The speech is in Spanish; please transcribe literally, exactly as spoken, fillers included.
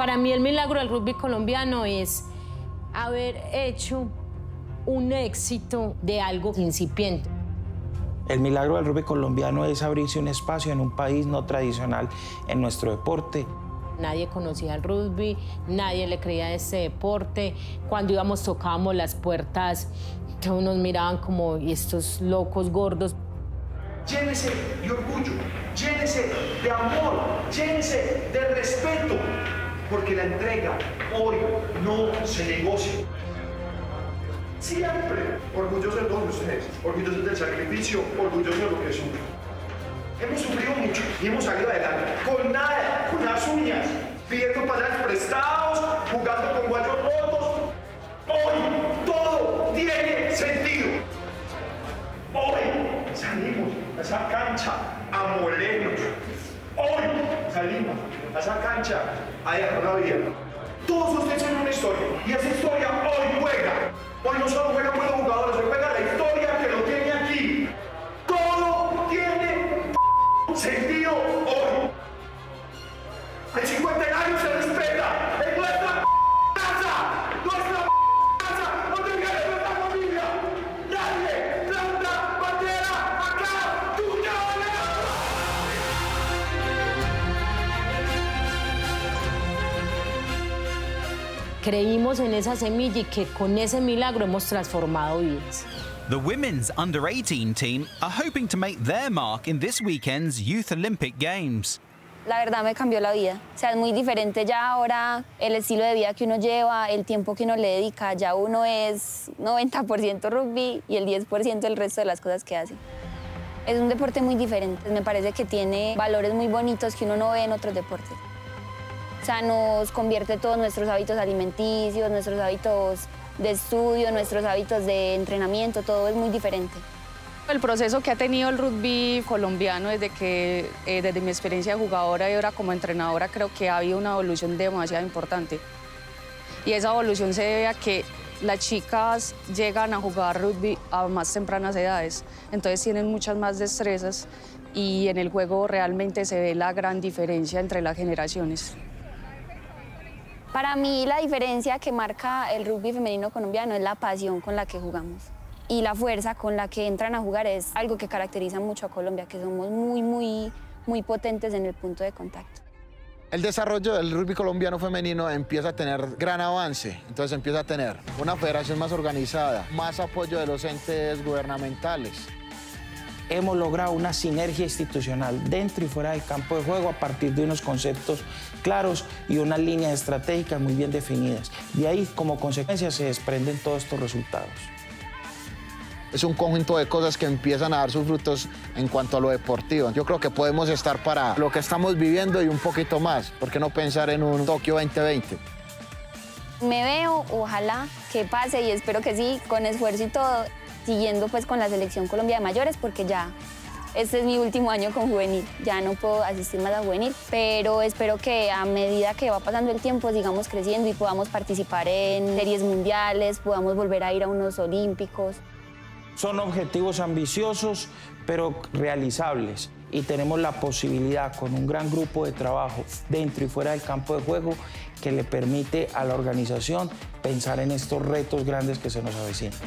Para mí el milagro del rugby colombiano es haber hecho un éxito de algo incipiente. El milagro del rugby colombiano es abrirse un espacio en un país no tradicional en nuestro deporte. Nadie conocía el rugby, nadie le creía a ese deporte. Cuando íbamos, tocábamos las puertas, todos nos miraban como estos locos gordos. Llénese de orgullo, llénese de amor, llénese de respeto, porque la entrega hoy no se negocia. Siempre orgullosos de todos ustedes, orgullosos del sacrificio, orgullosos de lo que sufren. Hemos sufrido mucho y hemos salido adelante, con nada, con las uñas, pidiendo pasajes prestados, jugando con guayos rotos. Hoy todo tiene sentido. Hoy salimos a esa cancha a molernos. Hoy salimos a esa cancha a dejar la vida. Todos ustedes tienen una historia y esa historia hoy juega. Hoy no solo juegan buenos jugadores, hoy juega la historia que lo tiene aquí. Todo tiene sentido hoy. El cincuentenario se respeta. Es nuestra casa, nuestra casa, no te quedes en nuestra familia. Nadie planta bandera acá, tuya bandera. Creímos en esa semilla y que con ese milagro hemos transformado vidas. The women's under eighteen team are hoping to make their mark in this weekend's Youth Olympic Games. La verdad me cambió la vida, o sea, es muy diferente ya ahora el estilo de vida que uno lleva, el tiempo que uno le dedica, ya uno es noventa por ciento rugby y el diez por ciento el resto de las cosas que hace. Es un deporte muy diferente, me parece que tiene valores muy bonitos que uno no ve en otros deportes. O sea, nos convierte todos nuestros hábitos alimenticios, nuestros hábitos de estudio, nuestros hábitos de entrenamiento, todo es muy diferente. El proceso que ha tenido el rugby colombiano desde que, eh, desde mi experiencia de jugadora y ahora como entrenadora, creo que ha habido una evolución demasiado importante. Y esa evolución se debe a que las chicas llegan a jugar rugby a más tempranas edades, entonces tienen muchas más destrezas y en el juego realmente se ve la gran diferencia entre las generaciones. Para mí la diferencia que marca el rugby femenino colombiano es la pasión con la que jugamos. Y la fuerza con la que entran a jugar es algo que caracteriza mucho a Colombia, que somos muy, muy, muy potentes en el punto de contacto. El desarrollo del rugby colombiano femenino empieza a tener gran avance, entonces empieza a tener una federación más organizada, más apoyo de los entes gubernamentales. Hemos logrado una sinergia institucional dentro y fuera del campo de juego a partir de unos conceptos claros y unas líneas estratégicas muy bien definidas. De ahí, como consecuencia, se desprenden todos estos resultados. Es un conjunto de cosas que empiezan a dar sus frutos en cuanto a lo deportivo. Yo creo que podemos estar para lo que estamos viviendo y un poquito más. ¿Por qué no pensar en un Tokio veinte veinte? Me veo, ojalá que pase y espero que sí, con esfuerzo y todo, siguiendo pues con la Selección Colombia de Mayores, porque ya este es mi último año con Juvenil. Ya no puedo asistir más a Juvenil, pero espero que a medida que va pasando el tiempo sigamos creciendo y podamos participar en series mundiales, podamos volver a ir a unos olímpicos. Son objetivos ambiciosos, pero realizables. Y tenemos la posibilidad, con un gran grupo de trabajo dentro y fuera del campo de juego, que le permite a la organización pensar en estos retos grandes que se nos avecinan.